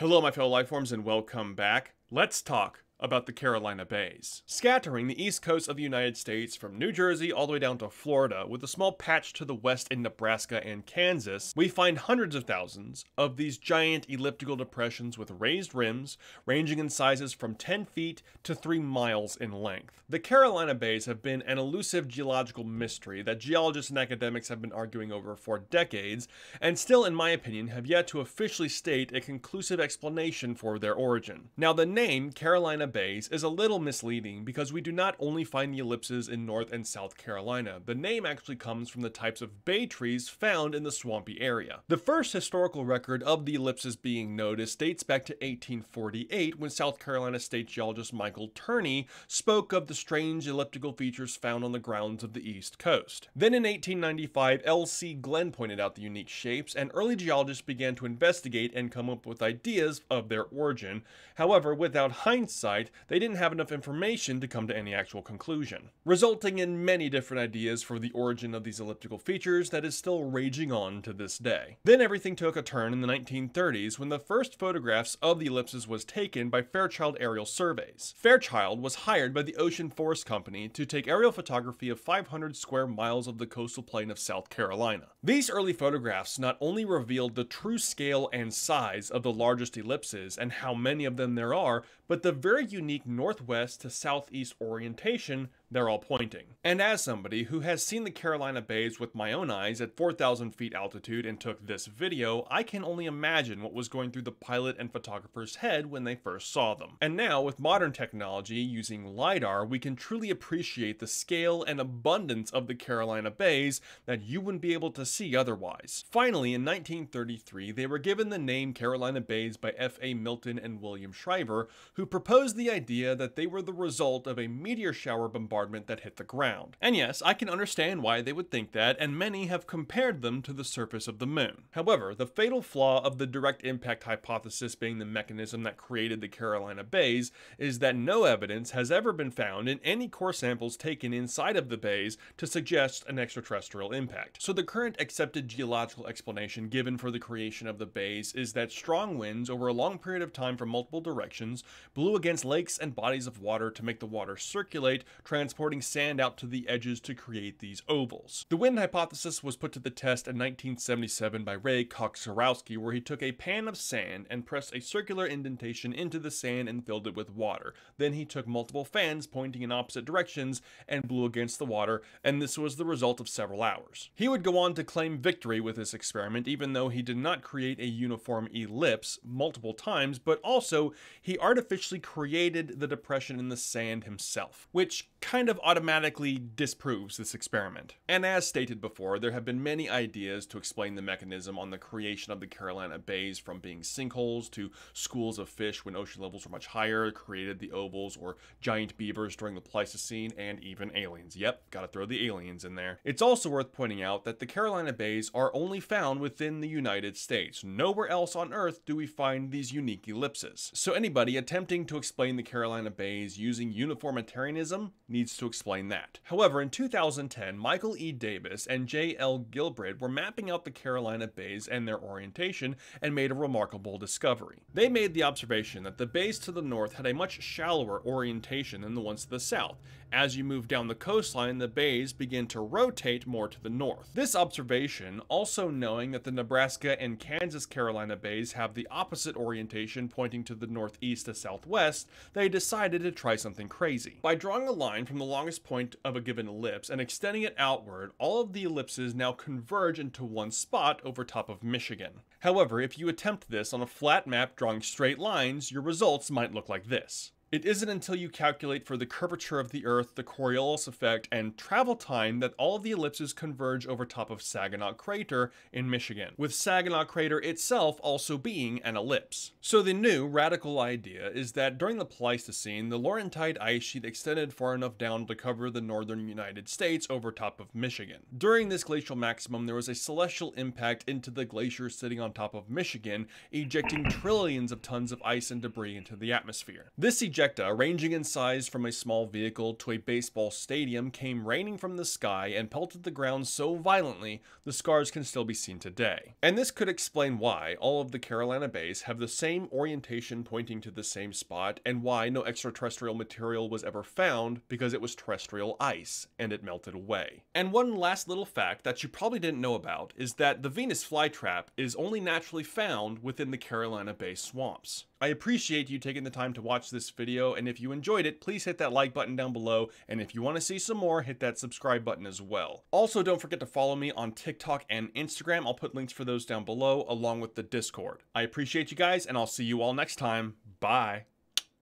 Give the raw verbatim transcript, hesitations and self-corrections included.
Hello, my fellow lifeforms, and welcome back. Let's talk about the Carolina Bays, scattering the east coast of the United States from New Jersey all the way down to Florida, with a small patch to the west in Nebraska and Kansas. We find hundreds of thousands of these giant elliptical depressions with raised rims, ranging in sizes from ten feet to three miles in length. The Carolina Bays have been an elusive geological mystery that geologists and academics have been arguing over for decades, and still, in my opinion, have yet to officially state a conclusive explanation for their origin. Now, the name Carolina Bays is a little misleading because we do not only find the ellipses in North and South Carolina. The name actually comes from the types of bay trees found in the swampy area. The first historical record of the ellipses being noticed dates back to eighteen forty-eight, when South Carolina state geologist Michael Turney spoke of the strange elliptical features found on the grounds of the East Coast. Then in eighteen ninety-five, L C Glenn pointed out the unique shapes, and early geologists began to investigate and come up with ideas of their origin. However, without hindsight, they didn't have enough information to come to any actual conclusion, resulting in many different ideas for the origin of these elliptical features that is still raging on to this day. Then everything took a turn in the nineteen thirties when the first photographs of the ellipses was taken by Fairchild Aerial Surveys. Fairchild was hired by the Ocean Forest Company to take aerial photography of five hundred square miles of the coastal plain of South Carolina. These early photographs not only revealed the true scale and size of the largest ellipses and how many of them there are, but the very unique northwest to southeast orientation they're all pointing. And as somebody who has seen the Carolina Bays with my own eyes at four thousand feet altitude and took this video, I can only imagine what was going through the pilot and photographer's head when they first saw them. And now, with modern technology using LiDAR, we can truly appreciate the scale and abundance of the Carolina Bays that you wouldn't be able to see otherwise. Finally, in nineteen thirty-three, they were given the name Carolina Bays by F A Milton and William Shriver, who proposed the idea that they were the result of a meteor shower bombardment that hit the ground. And yes, I can understand why they would think that, and many have compared them to the surface of the moon. However, the fatal flaw of the direct impact hypothesis being the mechanism that created the Carolina Bays is that no evidence has ever been found in any core samples taken inside of the bays to suggest an extraterrestrial impact. So the current accepted geological explanation given for the creation of the bays is that strong winds over a long period of time from multiple directions blew against lakes and bodies of water to make the water circulate, trans transporting sand out to the edges to create these ovals. The wind hypothesis was put to the test in nineteen seventy-seven by Ray Koczerowski, where he took a pan of sand and pressed a circular indentation into the sand and filled it with water. Then he took multiple fans pointing in opposite directions and blew against the water, and this was the result of several hours. He would go on to claim victory with this experiment, even though he did not create a uniform ellipse multiple times, but also he artificially created the depression in the sand himself, which kind kind of automatically disproves this experiment. And as stated before, there have been many ideas to explain the mechanism on the creation of the Carolina Bays, from being sinkholes to schools of fish when ocean levels were much higher created the ovals, or giant beavers during the Pleistocene, and even aliens. Yep, gotta throw the aliens in there. It's also worth pointing out that the Carolina Bays are only found within the United States. Nowhere else on Earth do we find these unique ellipses. So anybody attempting to explain the Carolina Bays using uniformitarianism needs to explain that. However, in two thousand ten, Michael E. Davis and J L Gilbreth were mapping out the Carolina Bays and their orientation and made a remarkable discovery. They made the observation that the bays to the north had a much shallower orientation than the ones to the south. As you move down the coastline, the bays begin to rotate more to the north. This observation, also knowing that the Nebraska and Kansas Carolina Bays have the opposite orientation pointing to the northeast to southwest, they decided to try something crazy. By drawing a line from the longest point of a given ellipse and extending it outward, all of the ellipses now converge into one spot over top of Michigan. However, if you attempt this on a flat map drawing straight lines, your results might look like this. It isn't until you calculate for the curvature of the Earth, the Coriolis effect, and travel time that all of the ellipses converge over top of Saginaw Crater in Michigan, with Saginaw Crater itself also being an ellipse. So the new, radical idea is that during the Pleistocene, the Laurentide ice sheet extended far enough down to cover the northern United States over top of Michigan. During this glacial maximum, there was a celestial impact into the glacier sitting on top of Michigan, ejecting trillions of tons of ice and debris into the atmosphere. This ejection projectile, ranging in size from a small vehicle to a baseball stadium, came raining from the sky and pelted the ground so violently the scars can still be seen today. And this could explain why all of the Carolina Bays have the same orientation pointing to the same spot, and why no extraterrestrial material was ever found, because it was terrestrial ice and it melted away. And one last little fact that you probably didn't know about is that the Venus flytrap is only naturally found within the Carolina Bay swamps. I appreciate you taking the time to watch this video, and if you enjoyed it, please hit that like button down below, and if you want to see some more, hit that subscribe button as well. Also, don't forget to follow me on TikTok and Instagram. I'll put links for those down below, along with the Discord. I appreciate you guys, and I'll see you all next time. Bye!